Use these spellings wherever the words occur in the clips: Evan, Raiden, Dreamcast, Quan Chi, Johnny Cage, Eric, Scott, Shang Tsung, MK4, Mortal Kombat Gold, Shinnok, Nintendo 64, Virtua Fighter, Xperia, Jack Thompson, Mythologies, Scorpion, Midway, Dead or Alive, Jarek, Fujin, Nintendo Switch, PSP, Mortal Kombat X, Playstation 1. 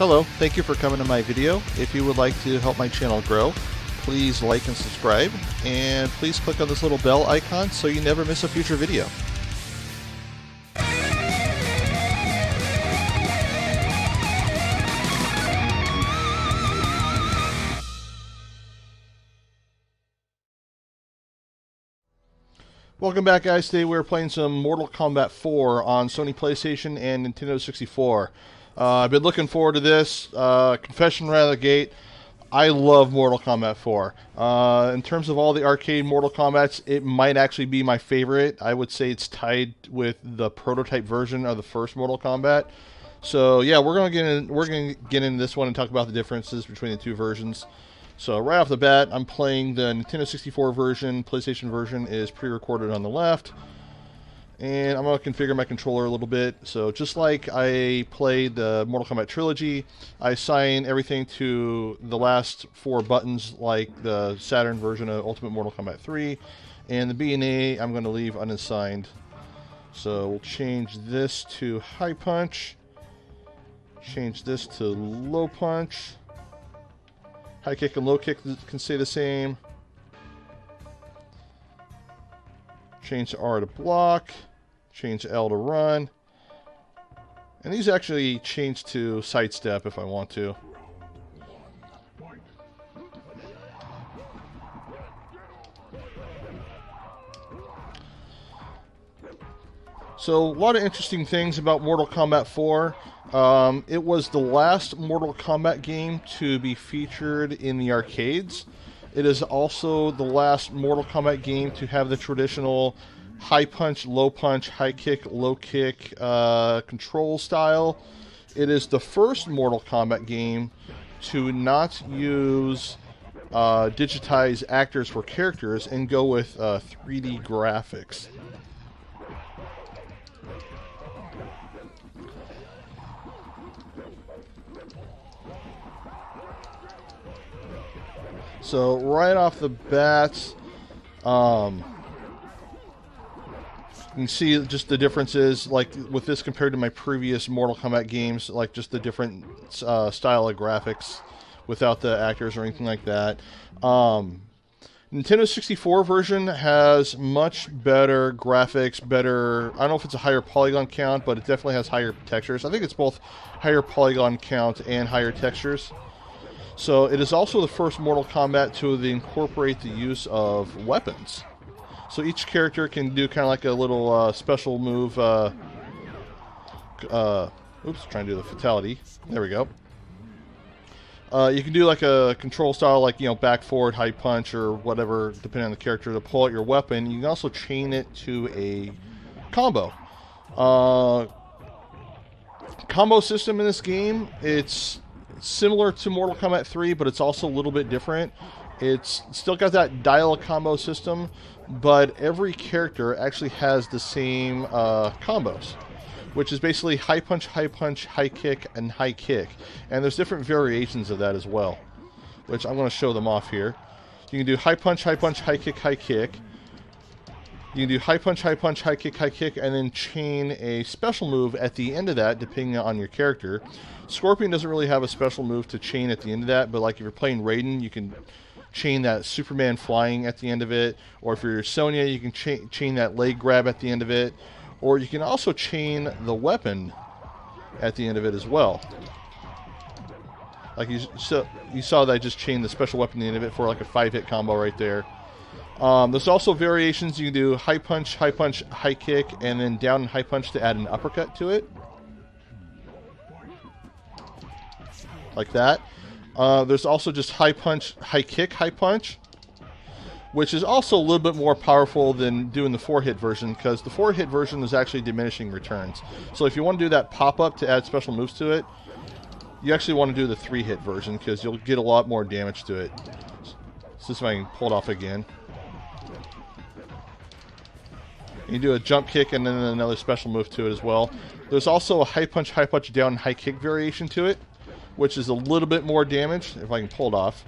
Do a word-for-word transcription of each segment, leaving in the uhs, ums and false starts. Hello, thank you for coming to my video. If you would like to help my channel grow, please like and subscribe, and please click on this little bell icon so you never miss a future video. Welcome back, guys. Today we're playing some Mortal Kombat four on Sony PlayStation and Nintendo sixty-four. Uh, I've been looking forward to this. Uh, confession right out of the gate, I love Mortal Kombat four. Uh, in terms of all the arcade Mortal Kombats, it might actually be my favorite. I would say it's tied with the prototype version of the first Mortal Kombat. So yeah, we're gonna get in, we're gonna get into this one and talk about the differences between the two versions. So right off the bat, I'm playing the Nintendo sixty-four version. PlayStation version is pre-recorded on the left. And I'm going to configure my controller a little bit. So just like I played the Mortal Kombat trilogy, I assign everything to the last four buttons like the Saturn version of Ultimate Mortal Kombat three. And the B and A I'm going to leave unassigned. So we'll change this to high punch. Change this to low punch. High kick and low kick can stay the same. Change R to block. Change L to run. And these actually change to sidestep if I want to. So, a lot of interesting things about Mortal Kombat four. Um, it was the last Mortal Kombat game to be featured in the arcades. It is also the last Mortal Kombat game to have the traditional high punch, low punch, high kick, low kick uh, control style. It is the first Mortal Kombat game to not use uh, digitized actors for characters and go with uh, three D graphics. So right off the bat, um, you can see just the differences, like with this compared to my previous Mortal Kombat games, like just the different uh, style of graphics without the actors or anything like that. Um, Nintendo sixty-four version has much better graphics, better, I don't know if it's a higher polygon count, but it definitely has higher textures. I think it's both higher polygon count and higher textures. So it is also the first Mortal Kombat to incorporate the use of weapons. So each character can do kind of like a little uh, special move. Uh, uh, oops, trying to do the fatality. There we go. Uh, you can do like a control style, like, you know, back forward, high punch, or whatever, depending on the character, to pull out your weapon. You can also chain it to a combo. Uh, combo system in this game, it's similar to Mortal Kombat three, but it's also a little bit different. It's still got that dial combo system, but every character actually has the same uh, combos, which is basically high punch, high punch, high kick, and high kick. And there's different variations of that as well, which I'm going to show them off here. You can do high punch, high punch, high kick, high kick. You can do high punch, high punch, high kick, high kick, and then chain a special move at the end of that, depending on your character. Scorpion doesn't really have a special move to chain at the end of that, but like if you're playing Raiden, you can chain that Superman flying at the end of it. Or if you're Sonya, you can cha chain that leg grab at the end of it. Or you can also chain the weapon at the end of it as well. Like you, so you saw that I just chained the special weapon at the end of it for like a five-hit combo right there. Um, there's also variations. You can do high punch, high punch, high kick, and then down and high punch to add an uppercut to it. Like that. Uh, there's also just high punch, high kick, high punch, which is also a little bit more powerful than doing the four-hit version, because the four-hit version is actually diminishing returns. So if you want to do that pop-up to add special moves to it, you actually want to do the three-hit version, because you'll get a lot more damage to it. So if I can pull it off again. You do a jump kick and then another special move to it as well. There's also a high punch, high punch, down, high kick variation to it, which is a little bit more damage, if I can pull it off.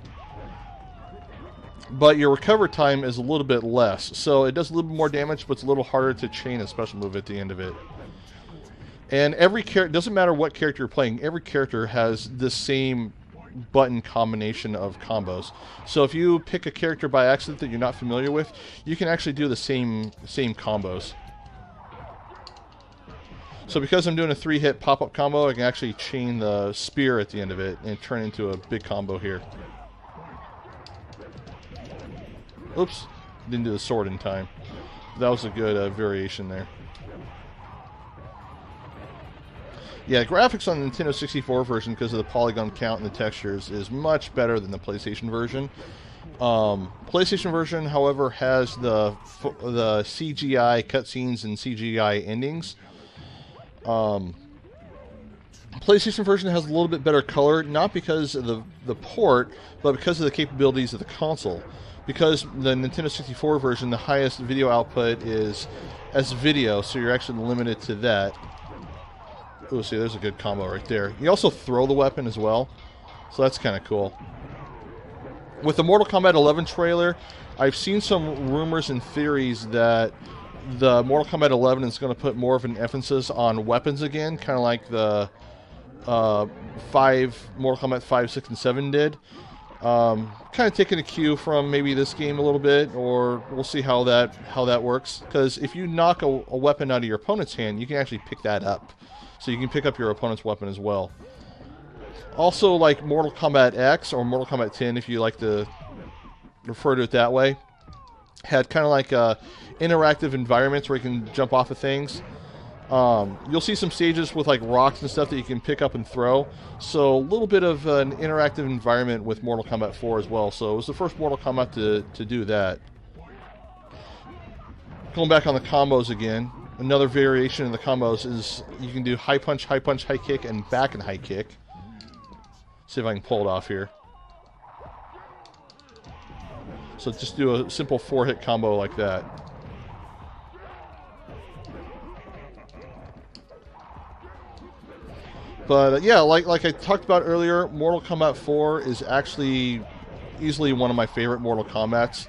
But your recover time is a little bit less, so it does a little bit more damage, but it's a little harder to chain a special move at the end of it. And every character, doesn't matter what character you're playing, every character has the same button combination of combos. So if you pick a character by accident that you're not familiar with, you can actually do the same same combos. So because I'm doing a three-hit pop-up combo, I can actually chain the spear at the end of it and turn it into a big combo here. Oops, didn't do the sword in time. That was a good uh, variation there. Yeah, graphics on the Nintendo sixty-four version, because of the polygon count and the textures, is much better than the PlayStation version. Um, PlayStation version, however, has the the C G I cutscenes and C G I endings. Um, PlayStation version has a little bit better color, not because of the the port, but because of the capabilities of the console. Because the Nintendo sixty-four version, the highest video output is as video, so you're actually limited to that. Oh, see, there's a good combo right there. You also throw the weapon as well, so that's kind of cool. With the Mortal Kombat eleven trailer, I've seen some rumors and theories that the Mortal Kombat eleven is going to put more of an emphasis on weapons again, kind of like the uh, five Mortal Kombat five, six, and seven did. Um, kind of taking a cue from maybe this game a little bit, or we'll see how that how that works. Because if you knock a, a weapon out of your opponent's hand, you can actually pick that up. So you can pick up your opponent's weapon as well. Also, like Mortal Kombat X or Mortal Kombat ten, if you like to refer to it that way, had kind of like uh, interactive environments where you can jump off of things. Um, you'll see some stages with like rocks and stuff that you can pick up and throw. So a little bit of an interactive environment with Mortal Kombat four as well. So it was the first Mortal Kombat to, to do that. Going back on the combos again. Another variation in the combos is you can do high punch, high punch, high kick, and back and high kick. See if I can pull it off here. So just do a simple four-hit combo like that. But uh, yeah, like like I talked about earlier, Mortal Kombat four is actually easily one of my favorite Mortal Kombats.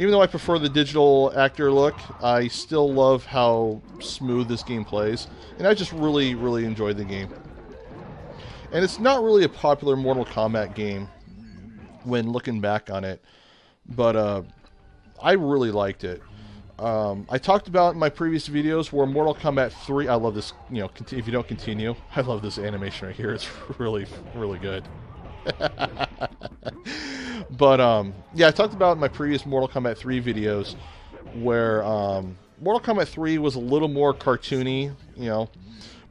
Even though I prefer the digital actor look, I still love how smooth this game plays. And I just really, really enjoyed the game. And it's not really a popular Mortal Kombat game when looking back on it. But uh, I really liked it. Um, I talked about in my previous videos where Mortal Kombat three... I love this, you know, if you don't continue. I love this animation right here. It's really, really good. But, um, yeah, I talked about in my previous Mortal Kombat three videos where um, Mortal Kombat three was a little more cartoony, you know.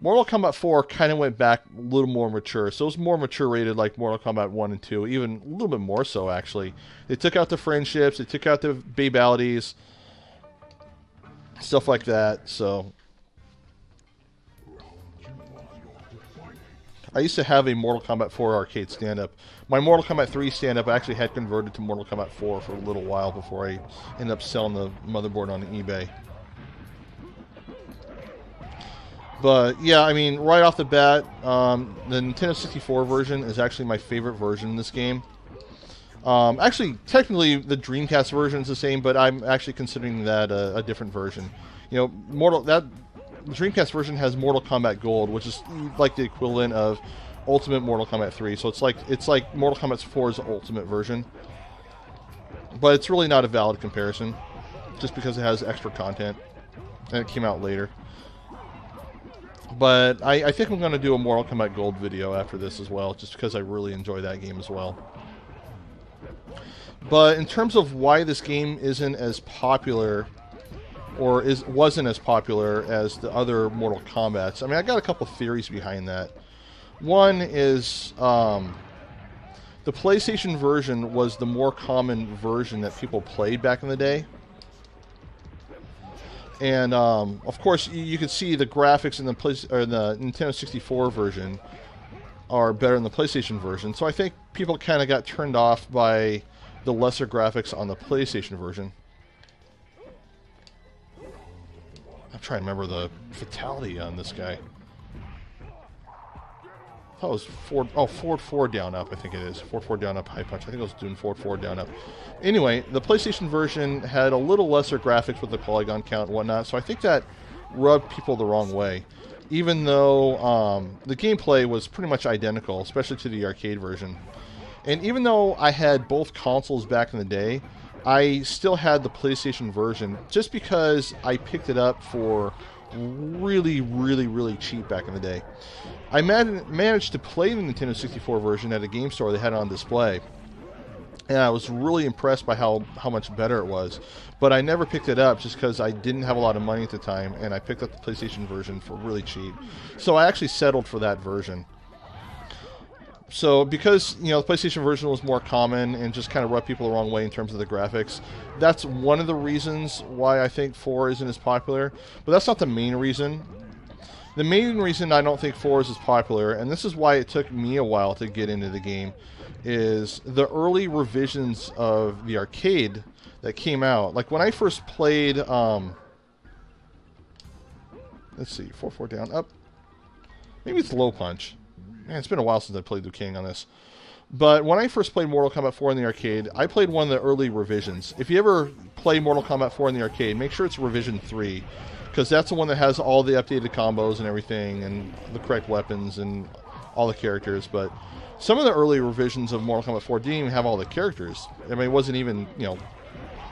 Mortal Kombat four kind of went back a little more mature. So it was more mature rated like Mortal Kombat one and two, even a little bit more so, actually. They took out the friendships, they took out the babalities, stuff like that, so... I used to have a Mortal Kombat four arcade stand-up. My Mortal Kombat three stand-up actually had converted to Mortal Kombat four for a little while before I ended up selling the motherboard on eBay. But, yeah, I mean, right off the bat, um, the Nintendo sixty-four version is actually my favorite version of this game. Um, actually, technically, the Dreamcast version is the same, but I'm actually considering that a, a different version. You know, Mortal... that. The Dreamcast version has Mortal Kombat Gold, which is like the equivalent of Ultimate Mortal Kombat three. So it's like it's like Mortal Kombat four's Ultimate version. But it's really not a valid comparison, just because it has extra content. And it came out later. But I, I think I'm going to do a Mortal Kombat Gold video after this as well, just because I really enjoy that game as well. But in terms of why this game isn't as popular... or is, wasn't as popular as the other Mortal Kombats. I mean, I got a couple theories behind that. One is um, the PlayStation version was the more common version that people played back in the day. And, um, of course, you, you can see the graphics in the, play, or the Nintendo sixty-four version are better than the PlayStation version. So I think people kind of got turned off by the lesser graphics on the PlayStation version. I'm trying to remember the fatality on this guy. I thought it was forward, oh, forward, forward, down, up, I think it is. Forward, forward, down, up, high punch. I think I was doing forward, forward, down, up. Anyway, the PlayStation version had a little lesser graphics with the polygon count and whatnot, so I think that rubbed people the wrong way. Even though um, the gameplay was pretty much identical, especially to the arcade version. And even though I had both consoles back in the day, I still had the PlayStation version just because I picked it up for really, really, really cheap back in the day. I man- managed to play the Nintendo sixty-four version at a game store they had on display. And I was really impressed by how, how much better it was. But I never picked it up just because I didn't have a lot of money at the time, and I picked up the PlayStation version for really cheap. So I actually settled for that version. So because, you know, the PlayStation version was more common and just kind of rubbed people the wrong way in terms of the graphics, that's one of the reasons why I think four isn't as popular. But that's not the main reason. The main reason I don't think four is as popular, and this is why it took me a while to get into the game, is the early revisions of the arcade that came out. Like, when I first played, um, let's see, four, four down, up. Maybe it's low punch. Man, it's been a while since I played Liu Kang on this. But when I first played Mortal Kombat four in the arcade, I played one of the early revisions. If you ever play Mortal Kombat four in the arcade, make sure it's revision three, because that's the one that has all the updated combos and everything, and the correct weapons and all the characters. But some of the early revisions of Mortal Kombat four didn't even have all the characters. I mean, it wasn't even, you know,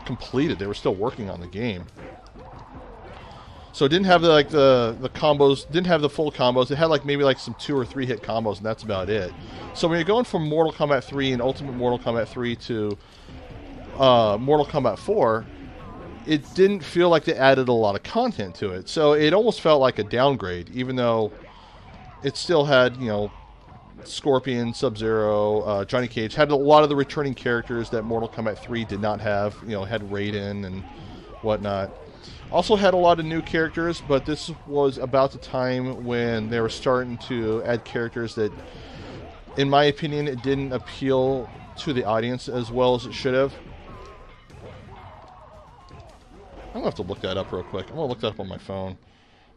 completed. They were still working on the game. So it didn't have the, like the the combos, didn't have the full combos. It had like maybe like some two or three hit combos, and that's about it. So when you're going from Mortal Kombat three and Ultimate Mortal Kombat three to uh, Mortal Kombat four, it didn't feel like they added a lot of content to it. So it almost felt like a downgrade, even though it still had, you know, Scorpion, Sub-Zero, uh, Johnny Cage, had a lot of the returning characters that Mortal Kombat three did not have. You know, had Raiden and whatnot. Also had a lot of new characters, but this was about the time when they were starting to add characters that, in my opinion, it didn't appeal to the audience as well as it should have. I'm going to have to look that up real quick. I'm going to look that up on my phone.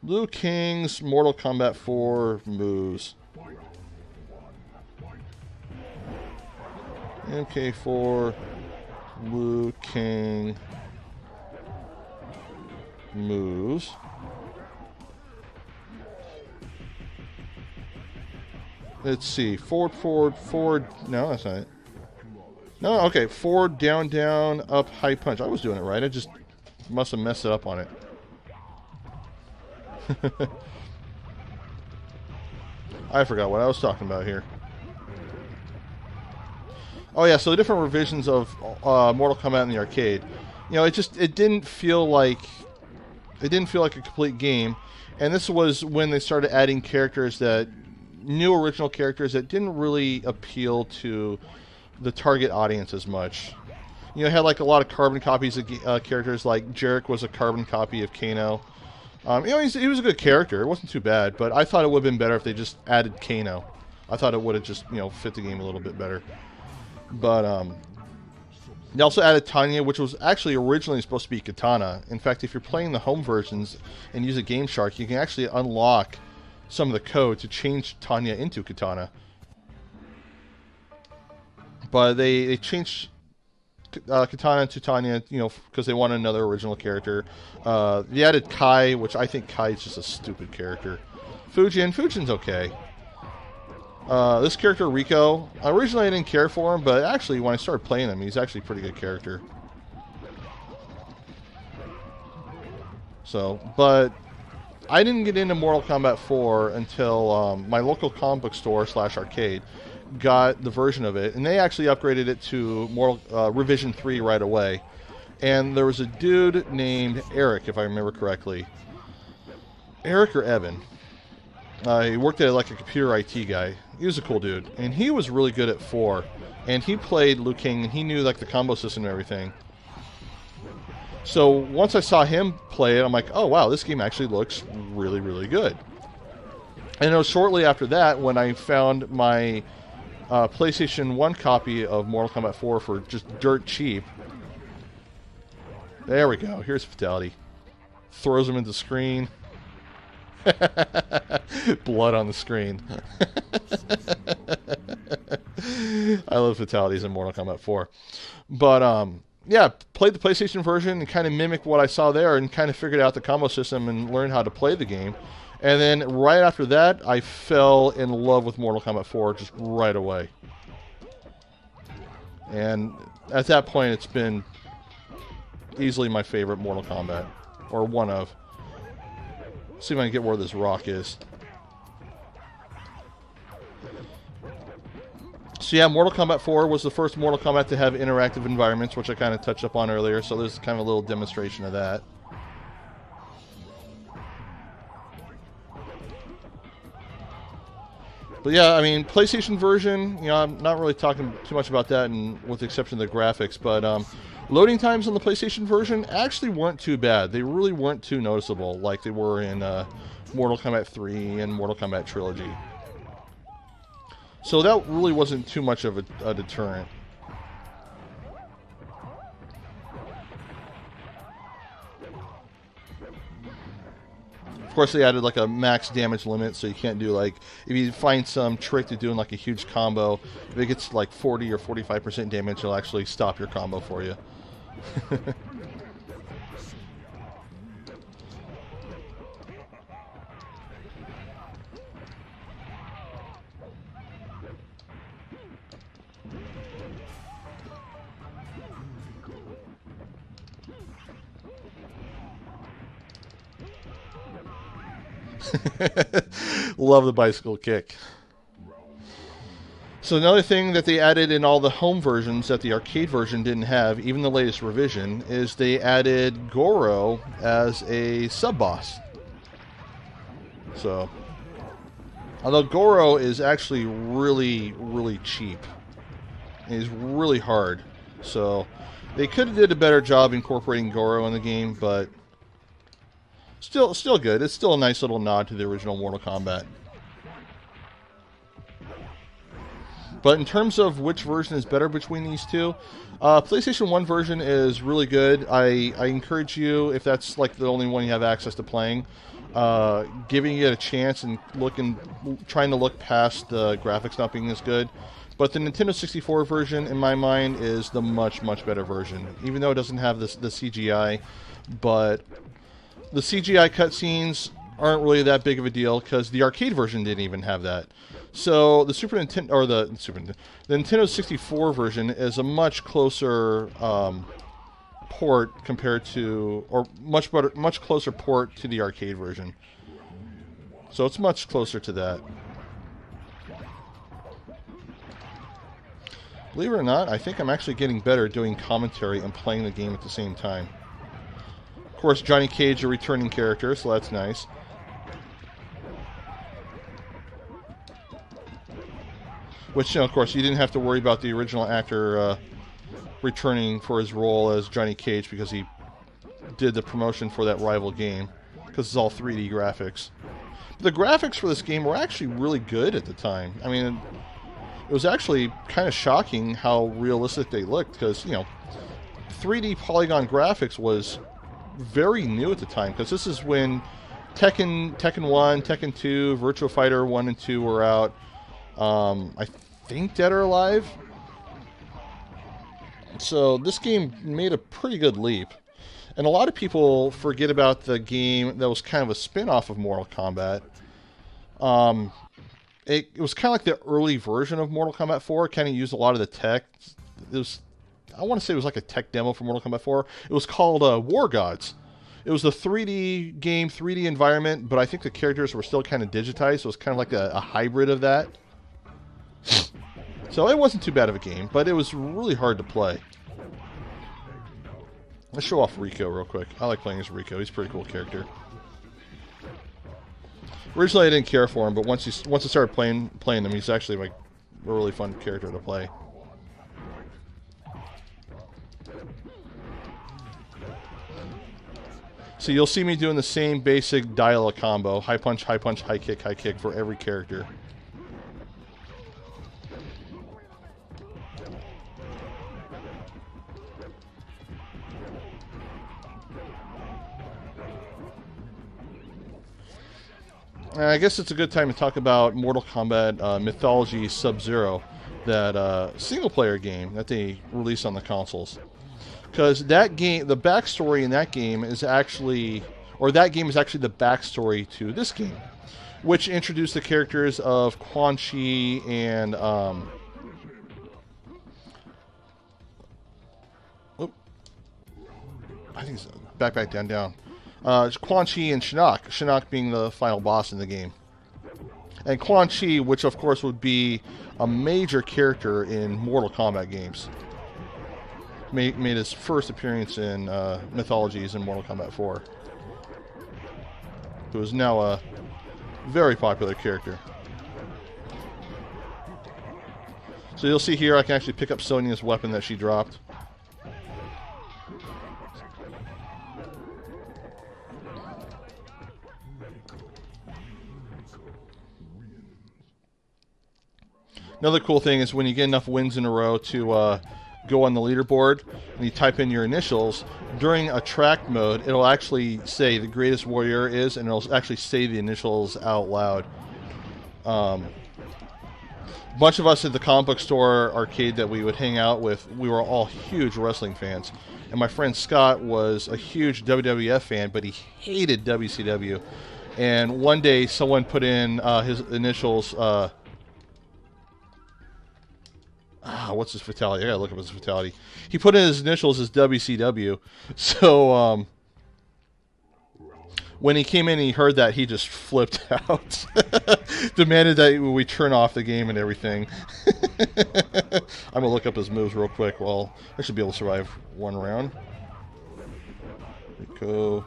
Liu Kang's Mortal Kombat four moves. M K four Liu Kang moves. Let's see. Forward, forward, forward. No, that's not it. No, okay. Forward, down, down, up, high punch. I was doing it right. I just must have messed it up on it. I forgot what I was talking about here. Oh, yeah. So the different revisions of uh, Mortal Kombat in the arcade. You know, it just, it didn't feel like... It didn't feel like a complete game, and this was when they started adding characters that, new original characters that didn't really appeal to the target audience as much. You know, it had like a lot of carbon copies of uh, characters, like Jarek was a carbon copy of Kano. Um, you know, he's, he was a good character, it wasn't too bad, but I thought it would have been better if they just added Kano. I thought it would have just, you know, fit the game a little bit better. But, um... they also added Tanya, which was actually originally supposed to be Kitana. In fact, if you're playing the home versions and use a Game Shark, you can actually unlock some of the code to change Tanya into Kitana. But they, they changed uh, Kitana to Tanya, you know, because they wanted another original character. Uh, they added Kai, which I think Kai is just a stupid character. Fujin, Fujin's okay. Uh, this character, Rico, originally I didn't care for him, but actually when I started playing him, he's actually a pretty good character. So, but I didn't get into Mortal Kombat four until um, my local comic book store slash arcade got the version of it, and they actually upgraded it to Mortal uh, Revision three right away. And there was a dude named Eric, if I remember correctly. Eric or Evan? Uh, he worked at like a computer I T guy. He was a cool dude, and he was really good at four. And he played Liu Kang, and he knew like the combo system and everything. So once I saw him play it, I'm like, oh wow, this game actually looks really, really good. And it was shortly after that when I found my uh, PlayStation one copy of Mortal Kombat four for just dirt cheap. There we go. Here's Fatality. Throws him into the screen. Blood on the screen. I love fatalities in Mortal Kombat four. But, um, yeah, played the PlayStation version and kind of mimicked what I saw there and kind of figured out the combo system and learned how to play the game. And then right after that, I fell in love with Mortal Kombat four just right away. And at that point, it's been easily my favorite Mortal Kombat, or one of. Let's see if I can get where this rock is. So yeah, Mortal Kombat four was the first Mortal Kombat to have interactive environments, which I kind of touched up on earlier, so there's kind of a little demonstration of that. But yeah, I mean, PlayStation version, you know, I'm not really talking too much about that, and with the exception of the graphics, but um, loading times on the PlayStation version actually weren't too bad. They really weren't too noticeable, like they were in uh, Mortal Kombat three and Mortal Kombat trilogy. So that really wasn't too much of a, a deterrent. Of course, they added like a max damage limit, so you can't do like, if you find some trick to doing like a huge combo, if it gets like forty or forty-five percent damage, it'll actually stop your combo for you. Love the bicycle kick. So another thing that they added in all the home versions that the arcade version didn't have, even the latest revision, is they added Goro as a sub-boss. So, although Goro is actually really, really cheap. He's really hard. So they could have did a better job incorporating Goro in the game, but Still, still good. It's still a nice little nod to the original Mortal Kombat. But in terms of which version is better between these two, uh, PlayStation one version is really good. I, I encourage you, if that's like the only one you have access to playing, uh, giving it a chance and looking, trying to look past the graphics not being as good. But the Nintendo sixty-four version, in my mind, is the much, much better version. Even though it doesn't have this, the C G I, but the C G I cutscenes aren't really that big of a deal because the arcade version didn't even have that. So the Super Nintendo or the Super Nintendo, the Nintendo sixty-four version is a much closer um, port compared to, or much better, much closer port to the arcade version. So it's much closer to that. Believe it or not, I think I'm actually getting better at doing commentary and playing the game at the same time. Of course, Johnny Cage, a returning character, so that's nice. Which, you know, of course, you didn't have to worry about the original actor uh, returning for his role as Johnny Cage because he did the promotion for that rival game, because it's all three D graphics. But the graphics for this game were actually really good at the time. I mean, it was actually kind of shocking how realistic they looked, because, you know, three D polygon graphics was very new at the time, because this is when Tekken, Tekken one, Tekken two, Virtua Fighter one and two were out. Um, I think Dead or Alive. So this game made a pretty good leap. And a lot of people forget about the game that was kind of a spin-off of Mortal Kombat. Um, it, it was kind of like the early version of Mortal Kombat four, kind of used a lot of the tech. It was, I want to say it was like a tech demo for Mortal Kombat four. It was called uh, War Gods. It was a three D game, three D environment, but I think the characters were still kind of digitized, so it was kind of like a, a hybrid of that. So it wasn't too bad of a game, but it was really hard to play. Let's show off Rico real quick. I like playing as Rico. He's a pretty cool character. Originally, I didn't care for him, but once he, once I started playing playing him, he's actually like a really fun character to play. So you'll see me doing the same basic dial-a combo. High punch, high punch, high kick, high kick for every character. And I guess it's a good time to talk about Mortal Kombat uh, Mythology Sub-Zero, that uh, single-player game that they released on the consoles. Because that game, the backstory in that game is actually, or that game is actually the backstory to this game, which introduced the characters of Quan Chi and, um, whoop, I think it's back, back, down, down. Uh, Quan Chi and Shinnok, Shinnok being the final boss in the game. And Quan Chi, which of course would be a major character in Mortal Kombat games. Made, made his first appearance in uh, Mythologies in Mortal Kombat four. Who is now a very popular character. So you'll see here I can actually pick up Sonya's weapon that she dropped. Another cool thing is when you get enough wins in a row to uh, go on the leaderboard and you type in your initials, during attract mode, it'll actually say the greatest warrior is, and it'll actually say the initials out loud. Um, a bunch of us at the comic book store arcade that we would hang out with, we were all huge wrestling fans. And my friend Scott was a huge W W F fan, but he hated W C W. And one day someone put in uh, his initials... Uh, Ah, what's his fatality? I gotta look up his fatality. He put in his initials as W C W. So, um... when he came in and he heard that, he just flipped out. Demanded that we turn off the game and everything. I'm gonna look up his moves real quick. Well, I should be able to survive one round. Rico.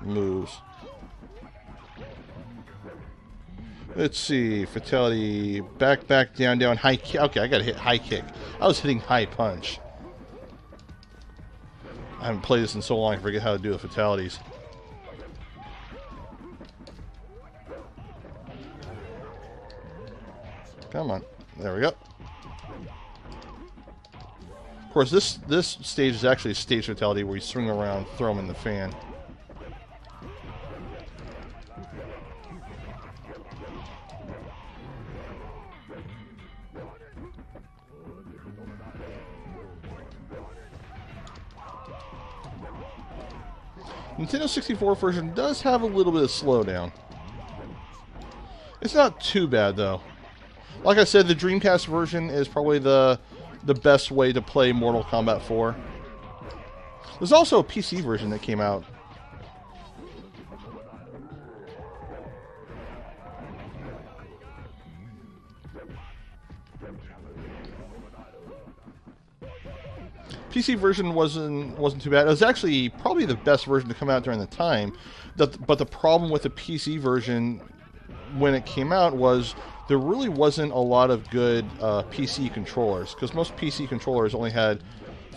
Moves. Let's see, fatality, back, back, down, down, high kick. Okay, I gotta hit high kick. I was hitting high punch. I haven't played this in so long, I forget how to do the fatalities. Come on, there we go. Of course, this, this stage is actually a stage fatality where you swing around, throw them in the fan. Nintendo sixty-four version does have a little bit of slowdown. It's not too bad though. Like I said, the Dreamcast version is probably the the best way to play Mortal Kombat four. There's also a P C version that came out. P C version wasn't wasn't too bad. It was actually probably the best version to come out during the time. The, but the problem with the P C version when it came out was there really wasn't a lot of good uh, P C controllers, because most P C controllers only had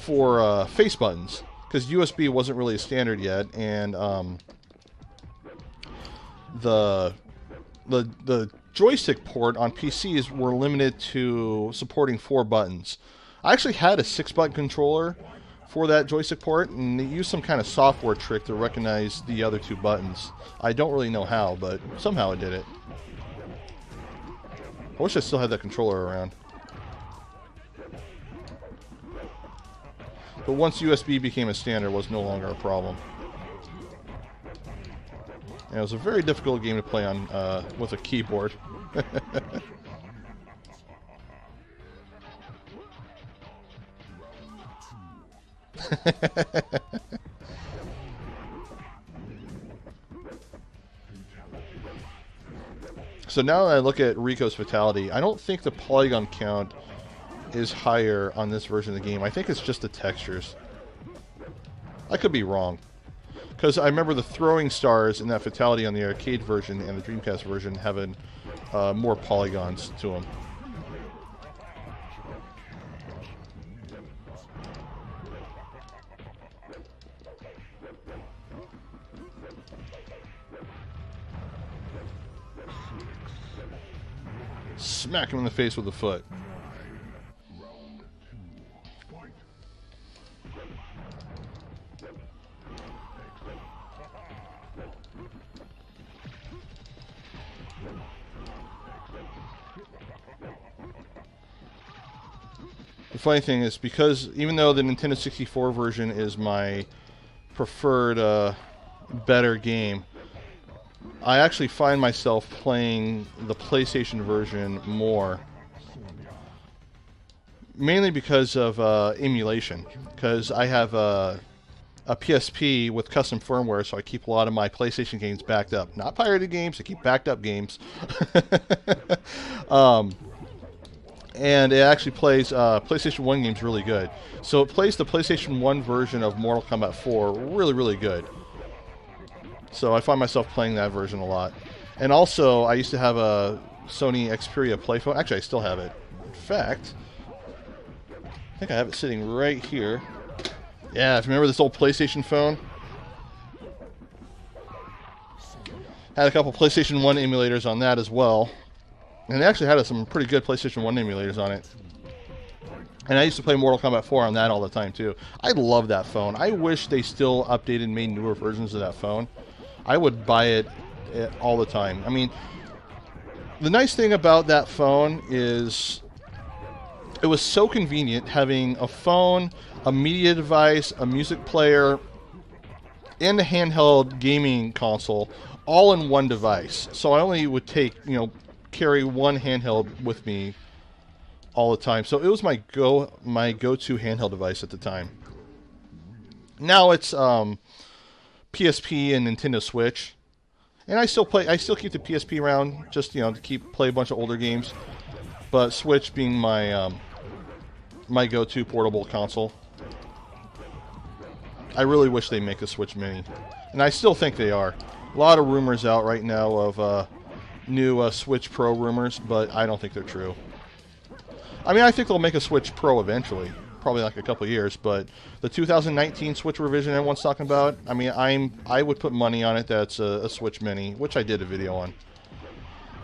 four uh, face buttons, because U S B wasn't really a standard yet, and um, the the the joystick port on P Cs were limited to supporting four buttons. I actually had a six-button controller for that joystick port, and they used some kind of software trick to recognize the other two buttons. I don't really know how, but somehow it did it. I wish I still had that controller around. But once U S B became a standard, it was no longer a problem. And it was a very difficult game to play on uh, with a keyboard. So now that I look at Rico's fatality, I don't think the polygon count is higher on this version of the game. I think it's just the textures. I could be wrong, because I remember the throwing stars in that fatality on the arcade version and the Dreamcast version having uh, more polygons to them. Smack him in the face with a foot. The funny thing is, because even though the Nintendo sixty-four version is my preferred, uh, better game, I actually find myself playing the PlayStation version more. Mainly because of uh, emulation, because I have a, a P S P with custom firmware, so I keep a lot of my PlayStation games backed up. Not pirated games, I keep backed up games. um, and it actually plays uh, PlayStation one games really good. So it plays the PlayStation one version of Mortal Kombat four really, really good. So I find myself playing that version a lot. And also, I used to have a Sony Xperia Playphone. Actually, I still have it. In fact, I think I have it sitting right here. Yeah, if you remember this old PlayStation phone? Had a couple PlayStation one emulators on that as well. And they actually had some pretty good PlayStation one emulators on it. And I used to play Mortal Kombat four on that all the time too. I love that phone. I wish they still updated and made newer versions of that phone. I would buy it, it all the time. I mean, the nice thing about that phone is it was so convenient having a phone, a media device, a music player, and a handheld gaming console all in one device. So I only would take, you know, carry one handheld with me all the time. So it was my go my go-to handheld device at the time. Now it's um, P S P and Nintendo Switch. And I still play I still keep the P S P around, just, you know, to keep play a bunch of older games. But Switch being my um, my go-to portable console. I really wish they make a Switch Mini, and I still think they are. A lot of rumors out right now of uh, new uh, Switch Pro rumors, but I don't think they're true. I mean, I think they'll make a Switch Pro eventually, probably like a couple years. But the two thousand nineteen Switch revision everyone's talking about, I mean, I'm I would put money on it that's a, a Switch Mini, which I did a video on,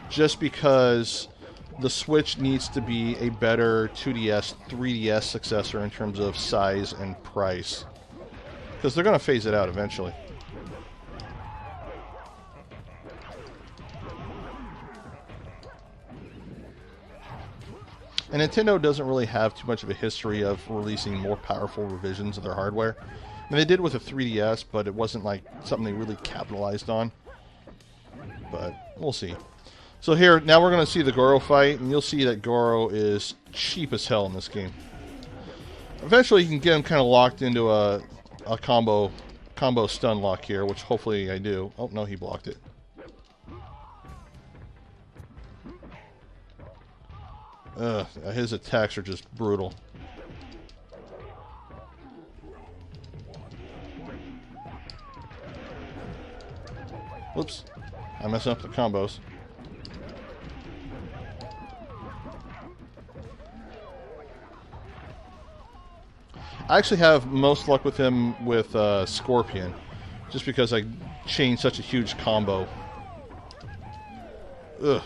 just because the Switch needs to be a better two D S, three D S successor in terms of size and price. Because they're going to phase it out eventually. And Nintendo doesn't really have too much of a history of releasing more powerful revisions of their hardware. And they did with a three D S, but it wasn't like something they really capitalized on. But we'll see. So here, now we're going to see the Goro fight, and you'll see that Goro is cheap as hell in this game. Eventually, you can get him kind of locked into a, a combo combo stun lock here, which hopefully I do. Oh, no, he blocked it. Ugh, his attacks are just brutal. Whoops, I'm messing up the combos. I actually have most luck with him with uh, Scorpion, just because I chain such a huge combo. Ugh.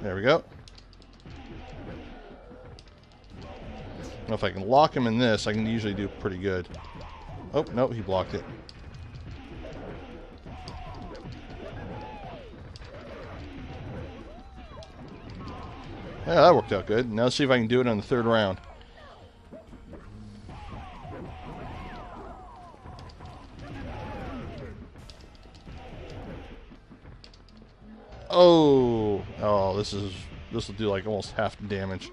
There we go. Now if I can lock him in this, I can usually do pretty good. Oh, no, he blocked it. Yeah, that worked out good. Now let's see if I can do it on the third round. Oh, oh, this is this will do like almost half the damage.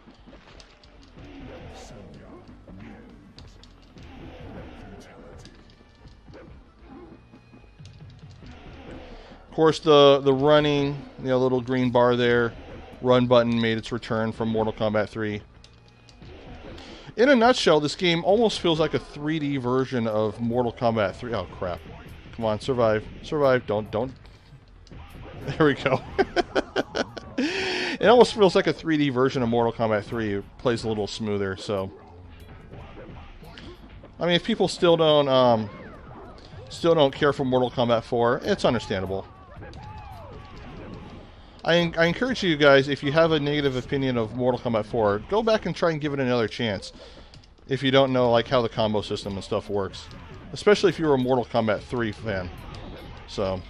Of course, the the running, you know, little green bar there. Run button made its return from Mortal Kombat three. In a nutshell, this game almost feels like a three D version of Mortal Kombat three. Oh crap! Come on, survive, survive! Don't, don't. There we go. It almost feels like a three D version of Mortal Kombat three. It plays a little smoother. So, I mean, if people still don't, um, still don't care for Mortal Kombat four, it's understandable. I, I encourage you guys, if you have a negative opinion of Mortal Kombat four, go back and try and give it another chance. If you don't know like how the combo system and stuff works, especially if you were a Mortal Kombat three fan. So,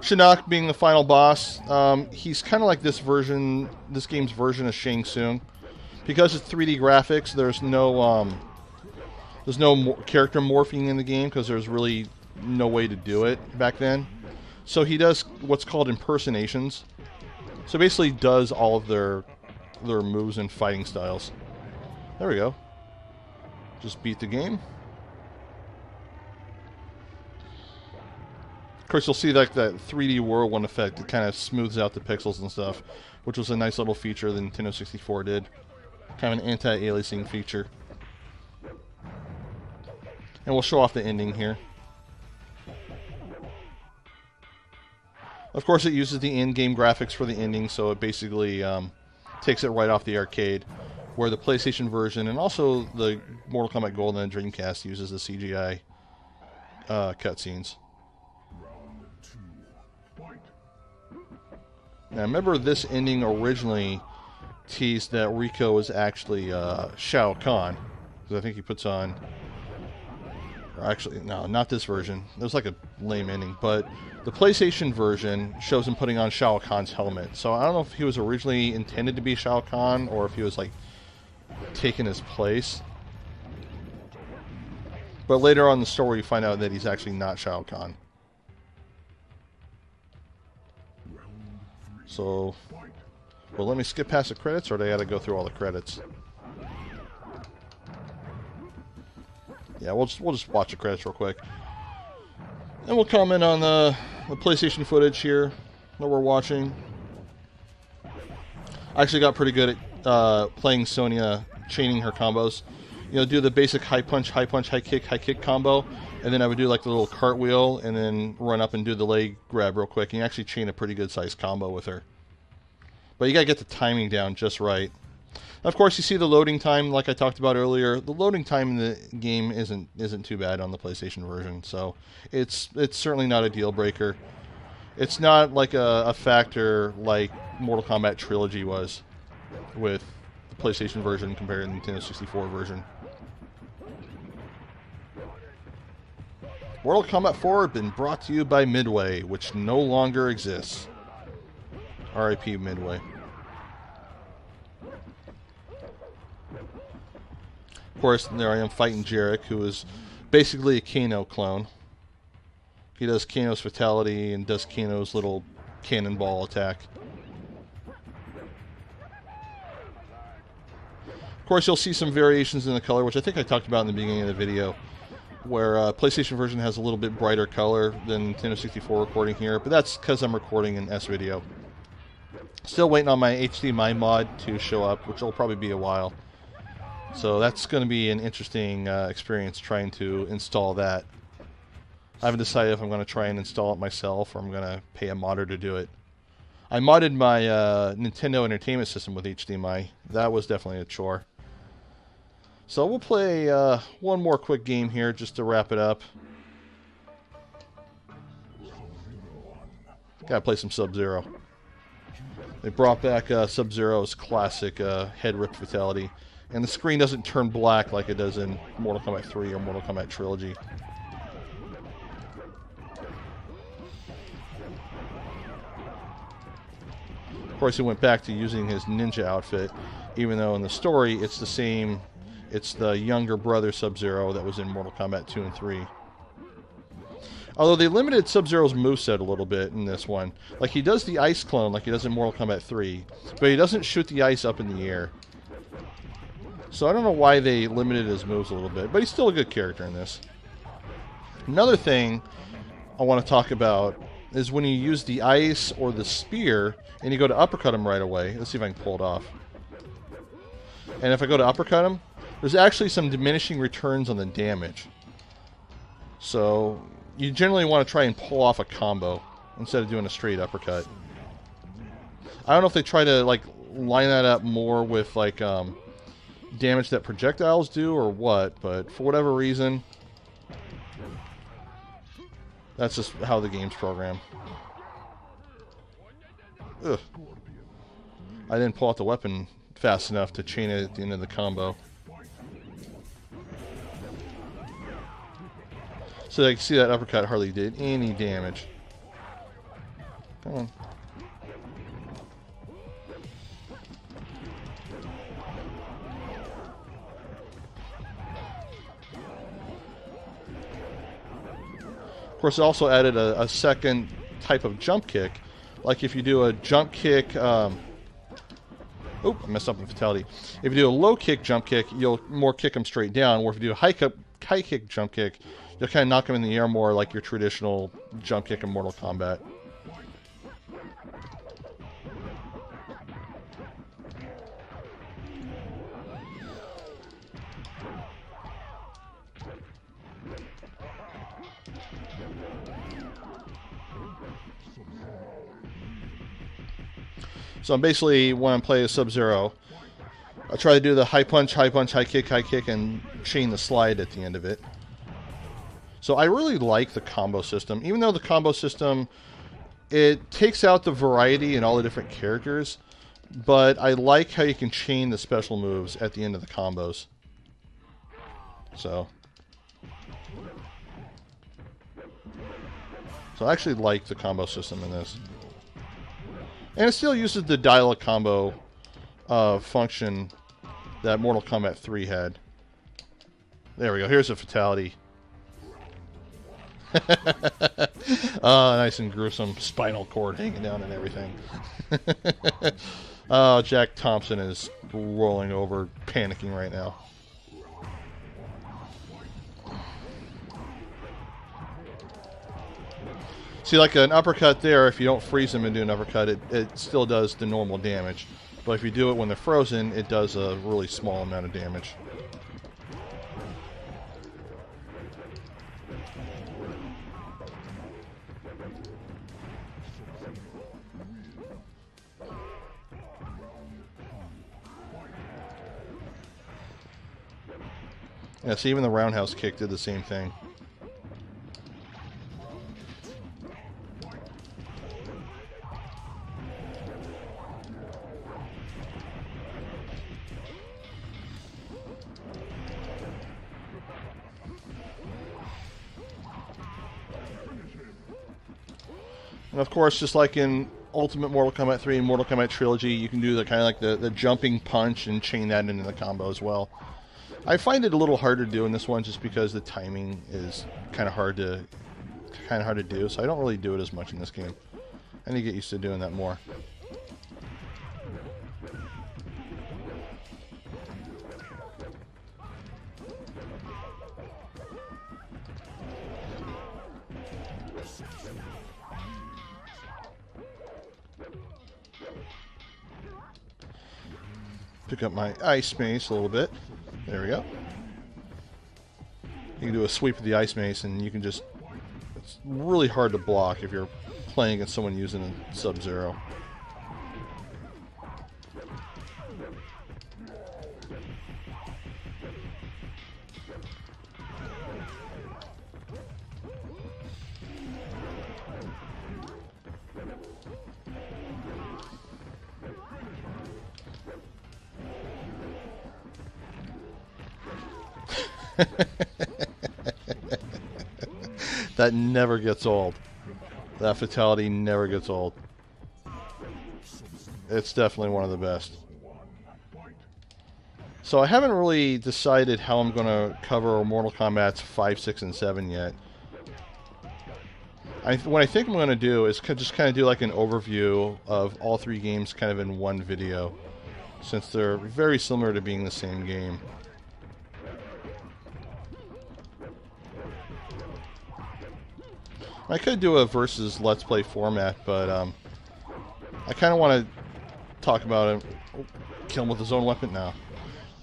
Shinnok being the final boss, um, he's kind of like this version, this game's version of Shang Tsung. Because it's three D graphics, there's no um, there's no mo character morphing in the game because there's really no way to do it back then. So he does what's called impersonations. So basically, does all of their their moves and fighting styles. There we go. Just beat the game. Of course, you'll see like that three D whirlwind effect. It kind of smooths out the pixels and stuff, which was a nice little feature the Nintendo sixty-four did. Kind of an anti-aliasing feature. And we'll show off the ending here. Of course, it uses the in-game graphics for the ending, so it basically um, takes it right off the arcade, where the PlayStation version and also the Mortal Kombat Gold and the Dreamcast uses the C G I uh, cutscenes. Now, remember this ending originally teased that Rico was actually uh, Shao Kahn, because I think he puts on... Or actually, no, not this version. It was like a lame ending, but the PlayStation version shows him putting on Shao Kahn's helmet. So I don't know if he was originally intended to be Shao Kahn, or if he was, like, taking his place. But later on in the story, you find out that he's actually not Shao Kahn. So, well, let me skip past the credits, or do I gotta go through all the credits? Yeah, we'll just, we'll just watch the credits real quick. And we'll comment on the, the PlayStation footage here that we're watching. I actually got pretty good at uh, playing Sonya, chaining her combos. You know, do the basic high punch, high punch, high kick, high kick combo. And then I would do like the little cartwheel and then run up and do the leg grab real quick. And you actually chain a pretty good sized combo with her. But you got to get the timing down just right. Of course, you see the loading time like I talked about earlier. The loading time in the game isn't isn't too bad on the PlayStation version. So it's it's certainly not a deal breaker. It's not like a, a factor like Mortal Kombat trilogy was with the PlayStation version compared to the Nintendo sixty-four version. Mortal Kombat four had been brought to you by Midway, which no longer exists. R I P Midway. Of course, there I am fighting Jarek, who is basically a Kano clone. He does Kano's fatality and does Kano's little cannonball attack. Of course, you'll see some variations in the color, which I think I talked about in the beginning of the video, where uh, PlayStation version has a little bit brighter color than Nintendo sixty-four recording here, but that's because I'm recording an S-Video. Still waiting on my H D M I mod to show up, which will probably be a while. So that's going to be an interesting uh, experience trying to install that. I haven't decided if I'm going to try and install it myself or I'm going to pay a modder to do it. I modded my uh, Nintendo Entertainment System with H D M I. That was definitely a chore. So we'll play uh, one more quick game here just to wrap it up. Gotta play some Sub-Zero. They brought back uh, Sub-Zero's classic uh, head rip fatality. And the screen doesn't turn black like it does in Mortal Kombat three or Mortal Kombat Trilogy. Of course, he went back to using his ninja outfit, even though in the story it's the same... It's the younger brother Sub-Zero that was in Mortal Kombat two and three. Although they limited Sub-Zero's moveset a little bit in this one. Like, he does the ice clone like he does in Mortal Kombat three, but he doesn't shoot the ice up in the air. So I don't know why they limited his moves a little bit, but he's still a good character in this. Another thing I want to talk about is when you use the ice or the spear, and you go to uppercut him right away. Let's see if I can pull it off. And if I go to uppercut him, there's actually some diminishing returns on the damage. So you generally want to try and pull off a combo instead of doing a straight uppercut. I don't know if they try to like line that up more with like um, damage that projectiles do or what, but for whatever reason, that's just how the game's programmed. Ugh. I didn't pull out the weapon fast enough to chain it at the end of the combo. So you can see that uppercut hardly did any damage. Come on. Of course, it also added a, a second type of jump kick. Like if you do a jump kick... Um, oh, I messed up in fatality. If you do a low kick jump kick, you'll more kick them straight down. Or if you do a high kick, high kick jump kick, you'll kind of knock them in the air more like your traditional jump kick in Mortal Kombat. So basically, when I'm playing Sub-Zero, I try to do the high punch, high punch, high kick, high kick, and chain the slide at the end of it. So I really like the combo system. Even though the combo system, it takes out the variety in all the different characters, but I like how you can chain the special moves at the end of the combos. So, so I actually like the combo system in this. And it still uses the dial-up combo uh, function that Mortal Kombat three had. There we go. Here's a fatality. uh, nice and gruesome spinal cord hanging down and everything. uh, Jack Thompson is rolling over, panicking right now. See, like an uppercut there, if you don't freeze them and do an uppercut, it, it still does the normal damage. But if you do it when they're frozen, it does a really small amount of damage. Yeah, see, even the roundhouse kick did the same thing. And of course, just like in Ultimate Mortal Kombat three and Mortal Kombat trilogy, you can do the kind of like the, the jumping punch and chain that into the combo as well. I find it a little harder to do in this one just because the timing is kind of hard to kind of hard to do, so I don't really do it as much in this game. I need to get used to doing that more. Pick up my ice mace a little bit. There we go. You can do a sweep of the ice mace and you can just... It's really hard to block if you're playing against someone using a Sub-Zero. That never gets old. That fatality never gets old. It's definitely one of the best. So I haven't really decided how I'm going to cover Mortal Kombat five, six, and seven yet. I, what I think I'm going to do is just kind of do like an overview of all three games kind of in one video, since they're very similar to being the same game. I could do a versus Let's Play format, but um, I kind of want to talk about it. Oh, kill him with his own weapon now.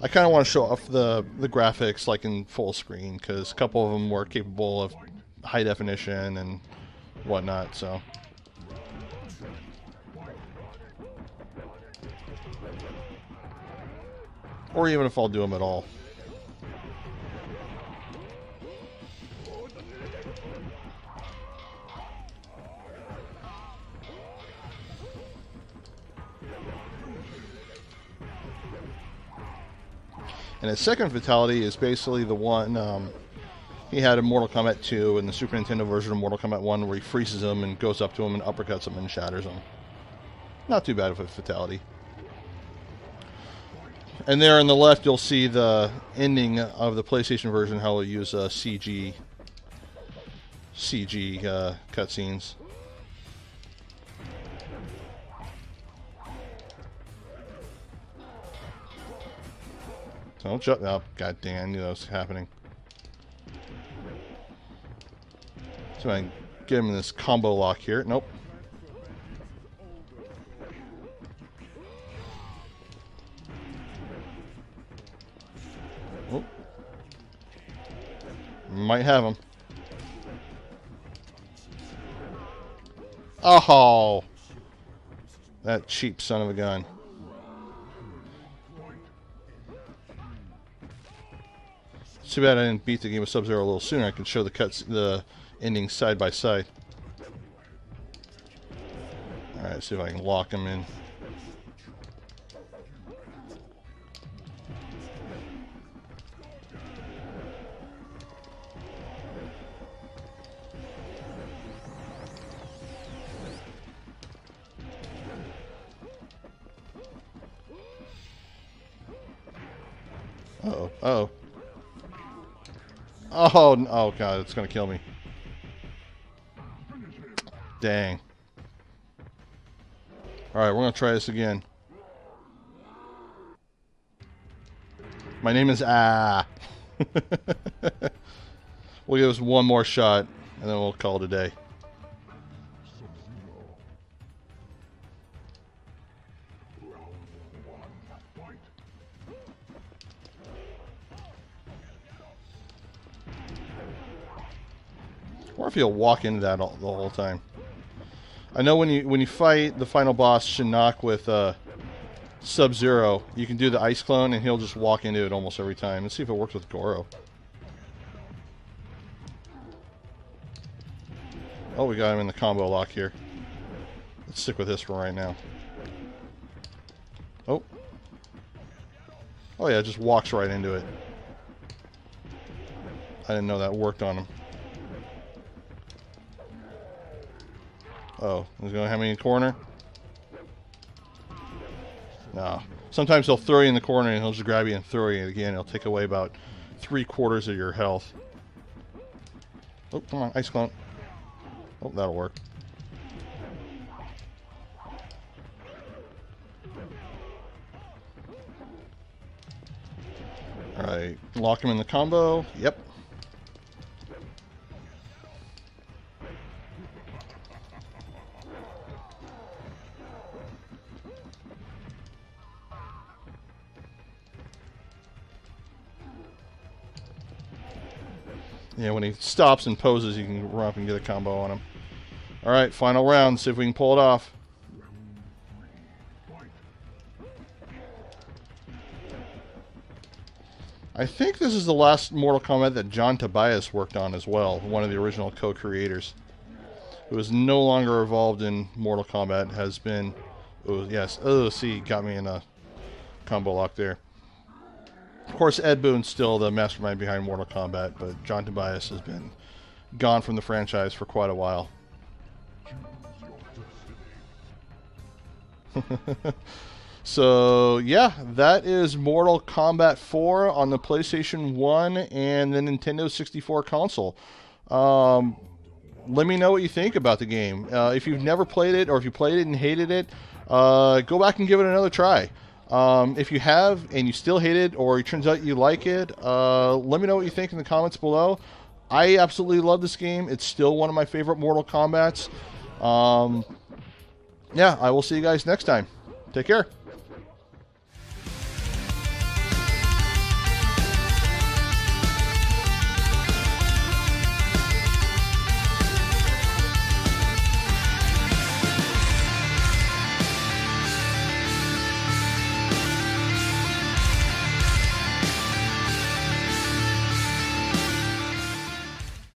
I kind of want to show off the, the graphics like in full screen, because a couple of them were capable of high definition and whatnot, so... Or even if I'll do them at all. And his second fatality is basically the one, um, He had a Mortal Kombat two and the Super Nintendo version of Mortal Kombat one where he freezes him and goes up to him and uppercuts him and shatters him. Not too bad of a fatality. And there on the left, you'll see the ending of the PlayStation version, how we'll use uh, C G, C G uh, cutscenes. Don't shut up. God damn, I knew that was happening. So I can get him in this combo lock here. Nope. Oh. Might have him. Oh! That cheap son of a gun. Too bad I didn't beat the game with Sub-Zero a little sooner. I can show the cuts, the endings side by side. Alright, see if I can lock him in. Uh-oh. Uh-oh. Oh, oh God, it's going to kill me. Dang. Alright, we're going to try this again. My name is... Ah. We'll give us one more shot, and then we'll call it a day. Or if you'll walk into that all, the whole time. I know when you when you fight the final boss Shinnok with uh, Sub-Zero, you can do the ice clone and he'll just walk into it almost every time. Let's see if it works with Goro. Oh, we got him in the combo lock here. Let's stick with this for right now. Oh. Oh yeah, it just walks right into it. I didn't know that worked on him. Oh, he's going to have me in the corner? No. Sometimes he'll throw you in the corner and he'll just grab you and throw you again. He'll take away about three quarters of your health. Oh, come on, ice clone. Oh, that'll work. Alright, lock him in the combo. Yep. Yeah, when he stops and poses, you can run up and get a combo on him. Alright, final round. See if we can pull it off. I think this is the last Mortal Kombat that John Tobias worked on as well. One of the original co-creators. Who is no longer involved in Mortal Kombat. Has been... Oh, yes. Oh, see, got me in a combo lock there. Of course, Ed Boon's still the mastermind behind Mortal Kombat, but John Tobias has been gone from the franchise for quite a while. So, yeah, that is Mortal Kombat four on the PlayStation one and the Nintendo sixty-four console. Um, let me know what you think about the game. Uh, if you've never played it, or if you played it and hated it, uh, go back and give it another try. Um, if you have and you still hate it, or it turns out you like it, uh, let me know what you think in the comments below. I absolutely love this game. It's still one of my favorite Mortal Kombats. Um, yeah, I will see you guys next time. Take care.